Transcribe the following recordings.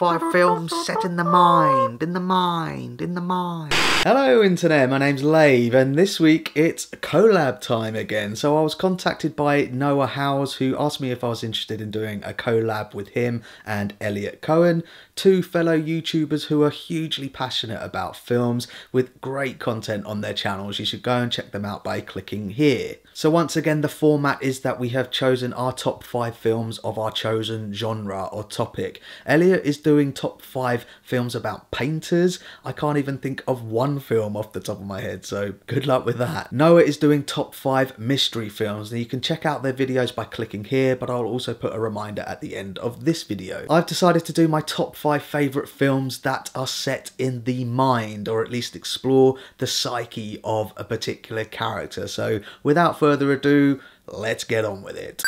sci-fi films set in the mind, Hello internet, my name's Lave and this week it's collab time again. So I was contacted by Noah Howes, who asked me if I was interested in doing a collab with him and Elliot Cohen, two fellow YouTubers who are hugely passionate about films with great content on their channels. You should go and check them out by clicking here. So once again, the format is that we have chosen our top 5 films of our chosen genre or topic. Elliot is doing top 5 films about painters. I can't even think of one film off the top of my head, so good luck with that. Noah is doing top 5 mystery films, and you can check out their videos by clicking here, but I'll also put a reminder at the end of this video. I've decided to do my top 5 favourite films that are set in the mind, or at least explore the psyche of a particular character. So without further ado, let's get on with it.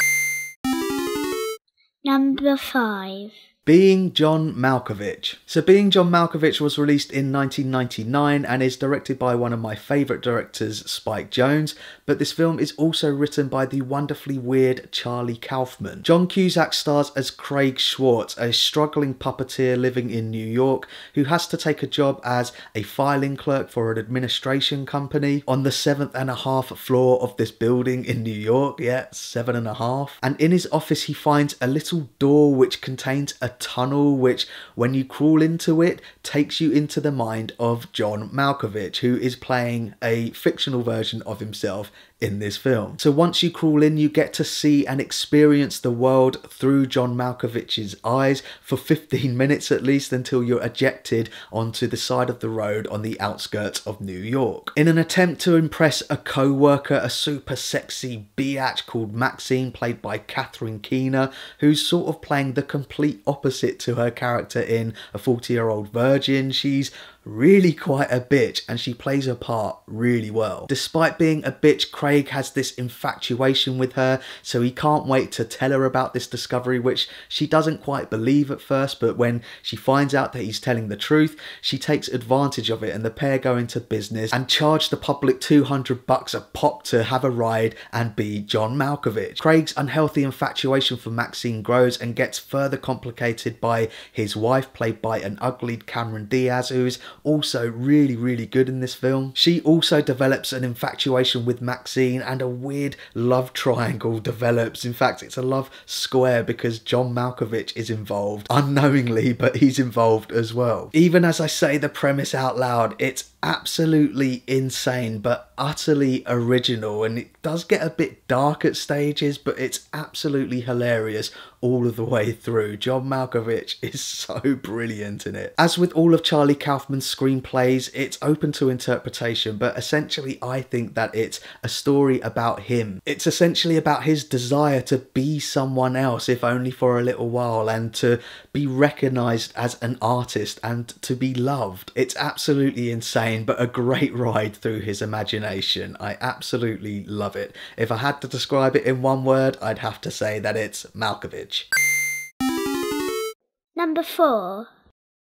Number 5. Being John Malkovich. So Being John Malkovich was released in 1999 and is directed by one of my favourite directors, Spike Jonze, but this film is also written by the wonderfully weird Charlie Kaufman. John Cusack stars as Craig Schwartz, a struggling puppeteer living in New York who has to take a job as a filing clerk for an administration company on the 7.5 floor of this building in New York. Yeah, 7.5. And in his office he finds a little door which contains a tunnel which, when you crawl into it, takes you into the mind of John Malkovich, who is playing a fictional version of himself in this film. So once you crawl in, you get to see and experience the world through John Malkovich's eyes for 15 minutes at least, until you're ejected onto the side of the road on the outskirts of New York. In an attempt to impress a co-worker, a super sexy biatch called Maxine, played by Catherine Keener, who's sort of playing the complete opposite to her character in A 40-Year-Old Virgin. She's really quite a bitch and she plays her part really well. Despite being a bitch, Craig has this infatuation with her, so he can't wait to tell her about this discovery, which she doesn't quite believe at first, but when she finds out that he's telling the truth, she takes advantage of it and the pair go into business and charge the public $200 a pop to have a ride and be John Malkovich. Craig's unhealthy infatuation for Maxine grows and gets further complicated by his wife, played by an ugly Cameron Diaz, who is also really good in this film. She also develops an infatuation with Maxine and a weird love triangle develops. In fact, it's a love square because John Malkovich is involved unknowingly, but he's involved as well. Even as I say the premise out loud, it's absolutely insane but utterly original, and it does get a bit dark at stages, but it's absolutely hilarious all of the way through. John Malkovich is so brilliant in it. As with all of Charlie Kaufman's screenplays, it's open to interpretation, but essentially I think that it's a story about him. It's essentially about his desire to be someone else, if only for a little while, and to be recognised as an artist and to be loved. It's absolutely insane, but a great ride through his imagination. I absolutely love it. If I had to describe it in one word, I'd have to say that it's Malkovich. Number 4.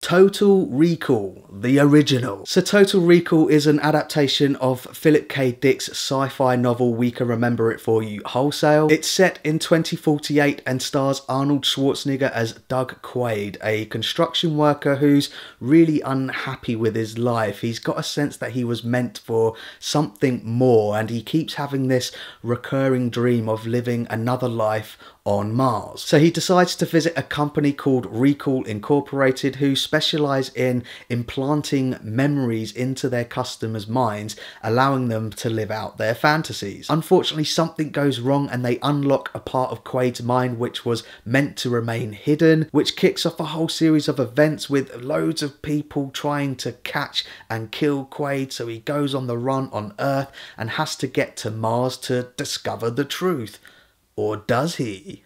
Total Recall, the original. So Total Recall is an adaptation of Philip K. Dick's sci-fi novel We Can Remember It For You Wholesale. It's set in 2048 and stars Arnold Schwarzenegger as Doug Quaid, a construction worker who's really unhappy with his life. He's got a sense that he was meant for something more, and he keeps having this recurring dream of living another life on Mars. So he decides to visit a company called Recall Incorporated, who specialise in implanting memories into their customers' minds, allowing them to live out their fantasies. Unfortunately, something goes wrong and they unlock a part of Quaid's mind which was meant to remain hidden, which kicks off a whole series of events with loads of people trying to catch and kill Quaid, so he goes on the run on Earth and has to get to Mars to discover the truth. Or does he?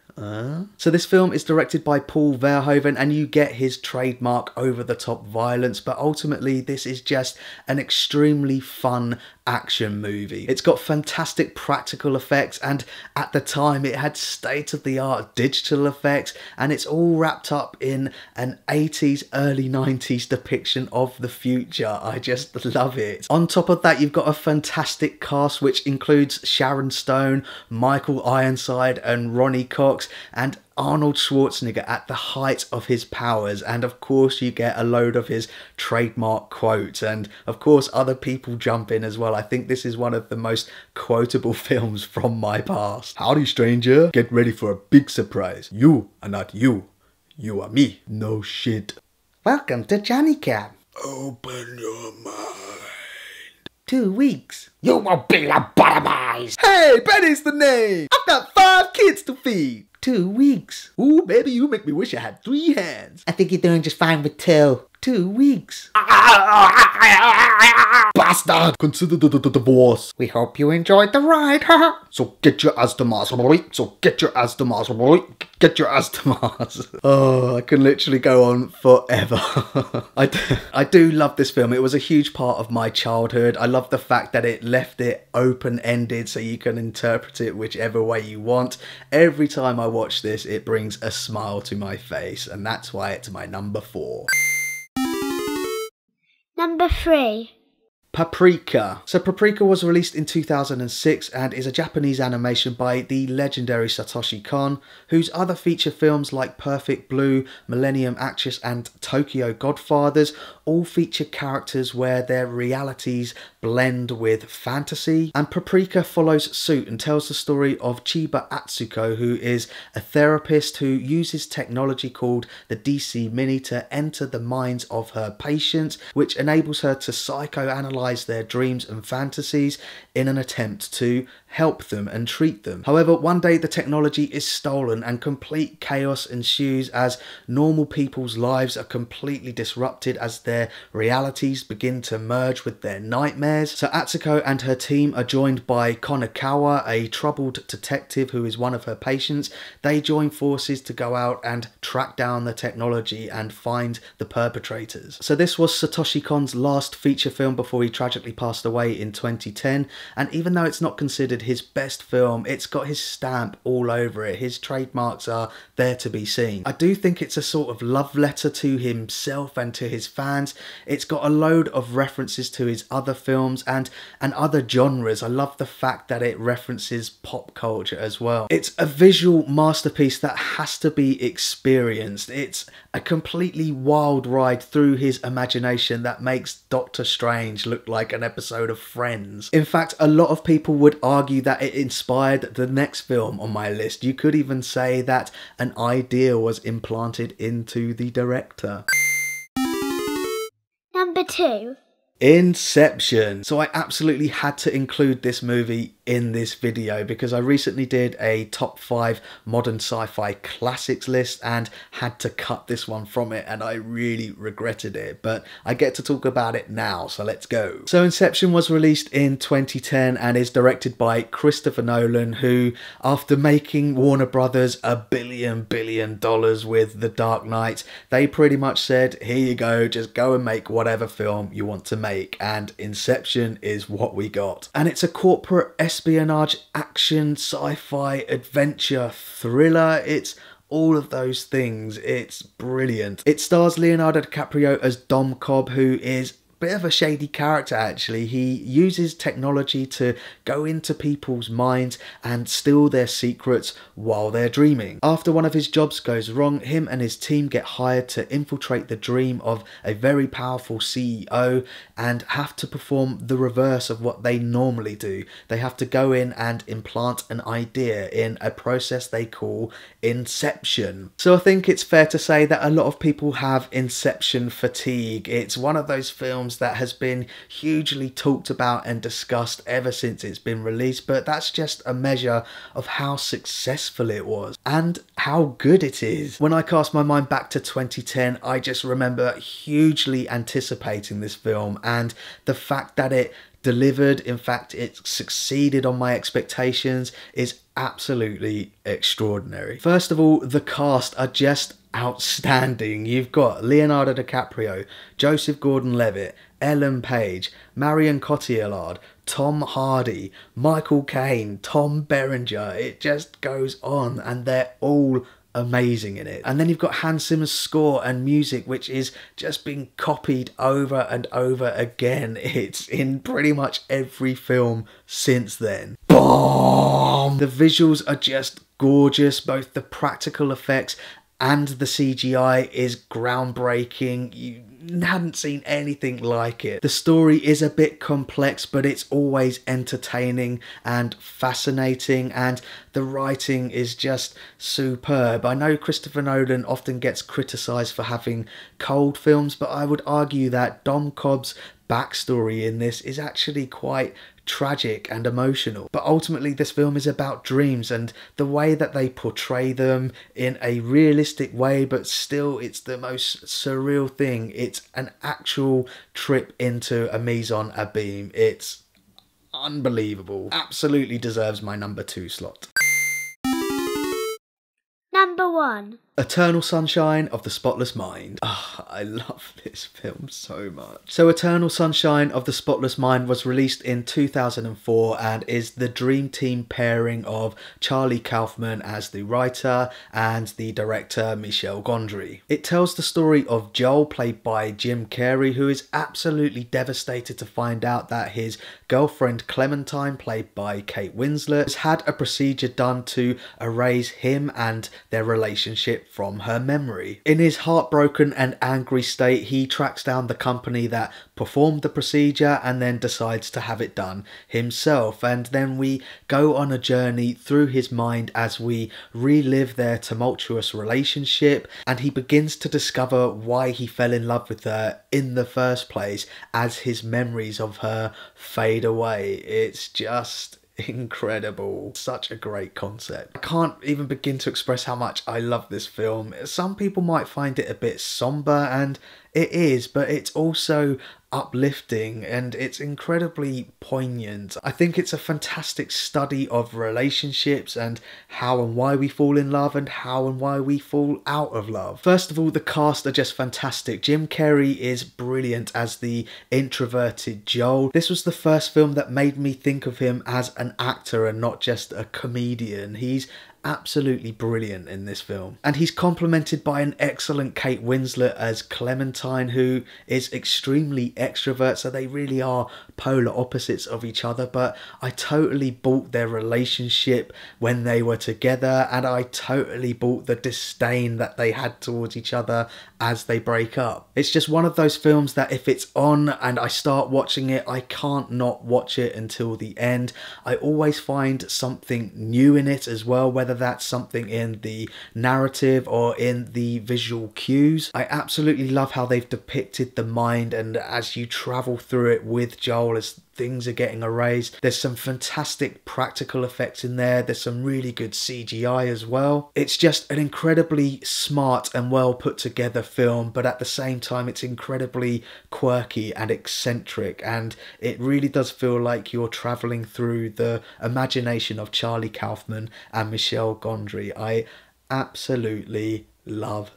So this film is directed by Paul Verhoeven and you get his trademark over-the-top violence, but ultimately this is just an extremely fun action movie. It's got fantastic practical effects, and at the time it had state-of-the-art digital effects, and it's all wrapped up in an 80s, early 90s depiction of the future. I just love it. On top of that, you've got a fantastic cast which includes Sharon Stone, Michael Ironside and Ronny Cox, Cox and Arnold Schwarzenegger at the height of his powers, and of course you get a load of his trademark quotes, and of course other people jump in as well. I think this is one of the most quotable films from my past. Howdy, stranger. Get ready for a big surprise. You are not you. You are me. No shit. Welcome to Johnny Cab. Open your mind. 2 weeks. You will be lobotomized. Hey, Betty's the name. I've got 5 kids to feed. 2 weeks. Ooh, baby, you make me wish I had 3 hands. I think you're doing just fine with 2. 2 weeks. Bastard! Consider the divorce. We hope you enjoyed the ride, haha. So get your ass to Mars, boy. So get your ass to Mars, boy. Get your ass to Mars. Oh, I can literally go on forever. I do love this film. It was a huge part of my childhood. I love the fact that it left it open-ended so you can interpret it whichever way you want. Every time I watch this, it brings a smile to my face, and that's why it's my number 4. Number 3. Paprika. So Paprika was released in 2006 and is a Japanese animation by the legendary Satoshi Kon, whose other feature films like Perfect Blue, Millennium Actress and Tokyo Godfathers all feature characters where their realities blend with fantasy. And Paprika follows suit and tells the story of Chiba Atsuko, who is a therapist who uses technology called the DC Mini to enter the minds of her patients, which enables her to psychoanalyze their dreams and fantasies in an attempt to help them and treat them. However, one day the technology is stolen and complete chaos ensues as normal people's lives are completely disrupted as their realities begin to merge with their nightmares. So Atsuko and her team are joined by Konakawa, a troubled detective who is one of her patients. They join forces to go out and track down the technology and find the perpetrators. So this was Satoshi Kon's last feature film before he tragically passed away in 2010, and even though it's not considered his best film, it's got his stamp all over it. His trademarks are there to be seen. I do think it's a sort of love letter to himself and to his fans. It's got a load of references to his other films and other genres. I love the fact that it references pop culture as well. It's a visual masterpiece that has to be experienced. It's a completely wild ride through his imagination that makes Doctor Strange look like an episode of Friends. In fact, a lot of people would argue that it inspired the next film on my list. You could even say that an idea was implanted into the director. Number 2. Inception. So I absolutely had to include this movie in this video because I recently did a top 5 modern sci-fi classics list and had to cut this one from it, and I really regretted it, but I get to talk about it now, so let's go. So Inception was released in 2010 and is directed by Christopher Nolan, who, after making Warner Brothers $1 billion with The Dark Knight, they pretty much said, here you go, just go and make whatever film you want to make. And Inception is what we got. And it's a corporate espionage action sci-fi adventure thriller. It's all of those things. It's brilliant. It stars Leonardo DiCaprio as Dom Cobb, who is bit of a shady character actually. He uses technology to go into people's minds and steal their secrets while they're dreaming. After one of his jobs goes wrong, him and his team get hired to infiltrate the dream of a very powerful CEO and have to perform the reverse of what they normally do. They have to go in and implant an idea in a process they call inception. So I think it's fair to say that a lot of people have inception fatigue. It's one of those films that has been hugely talked about and discussed ever since it's been released, but that's just a measure of how successful it was and how good it is. When I cast my mind back to 2010, I just remember hugely anticipating this film and the fact that it delivered, in fact it succeeded on my expectations, is absolutely extraordinary. First of all, the cast are just outstanding. You've got Leonardo DiCaprio, Joseph Gordon-Levitt, Ellen Page, Marion Cotillard, Tom Hardy, Michael Caine, Tom Berenger. It just goes on, and they're all amazing in it. And then you've got Hans Zimmer's score and music, which is just being copied over and over again. It's in pretty much every film since then. Boom! The visuals are just gorgeous, both the practical effects and the CGI is groundbreaking. You hadn't seen anything like it. The story is a bit complex, but it's always entertaining and fascinating, and the writing is just superb. I know Christopher Nolan often gets criticised for having cold films, but I would argue that Dom Cobb's backstory in this is actually quite tragic and emotional. But ultimately this film is about dreams and the way that they portray them in a realistic way, but still it's the most surreal thing. It's an actual trip into a maison abeam. It's unbelievable. Absolutely deserves my number 2 slot. Number 1. Eternal Sunshine of the Spotless Mind. Oh, I love this film so much. So Eternal Sunshine of the Spotless Mind was released in 2004 and is the dream team pairing of Charlie Kaufman as the writer and the director Michel Gondry. It tells the story of Joel, played by Jim Carrey, who is absolutely devastated to find out that his girlfriend Clementine, played by Kate Winslet, has had a procedure done to erase him and their relationship from her memory. In his heartbroken and angry state, he tracks down the company that performed the procedure and then decides to have it done himself. And then we go on a journey through his mind as we relive their tumultuous relationship, and he begins to discover why he fell in love with her in the first place as his memories of her fade away. It's just incredible. Such a great concept. I can't even begin to express how much I love this film. Some people might find it a bit somber, and it is, but it's also uplifting and it's incredibly poignant. I think it's a fantastic study of relationships and how and why we fall in love and how and why we fall out of love. First of all, the cast are just fantastic. Jim Carrey is brilliant as the introverted Joel. This was the first film that made me think of him as an actor and not just a comedian. He's absolutely brilliant in this film. And he's complemented by an excellent Kate Winslet as Clementine, who is extremely extrovert, so they really are polar opposites of each other, but I totally bought their relationship when they were together, and I totally bought the disdain that they had towards each other as they break up. It's just one of those films that if it's on and I start watching it, I can't not watch it until the end. I always find something new in it as well, whether that's something in the narrative or in the visual cues. I absolutely love how they've depicted the mind, and as you travel through it with Joel as things are getting erased. There's some fantastic practical effects in there. There's some really good CGI as well. It's just an incredibly smart and well put together film, but at the same time it's incredibly quirky and eccentric, and it really does feel like you're traveling through the imagination of Charlie Kaufman and Michel Gondry. I absolutely love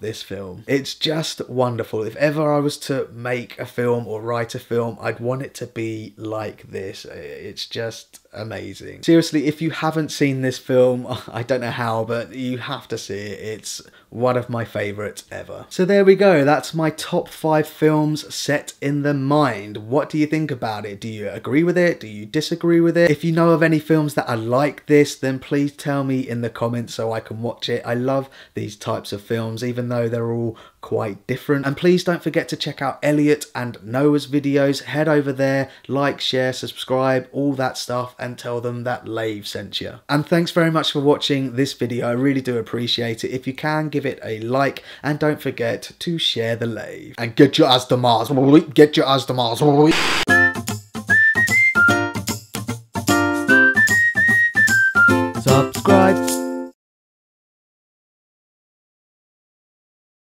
this film. It's just wonderful. If ever I was to make a film or write a film, I'd want it to be like this. It's just amazing. Seriously, if you haven't seen this film, I don't know how, but you have to see it. It's one of my favourites ever. So there we go. That's my top 5 films set in the mind. What do you think about it? Do you agree with it? Do you disagree with it? If you know of any films that are like this, then please tell me in the comments so I can watch it. I love these types of films, even though they're all quite different. And please don't forget to check out Elliot and Noah's videos. Head over there, like, share, subscribe, all that stuff, and tell them that Lave sent you. And thanks very much for watching this video. I really do appreciate it. If you can, give it a like, and don't forget to share the Lave. And get your ass to Mars. Get your ass to Mars. Subscribe.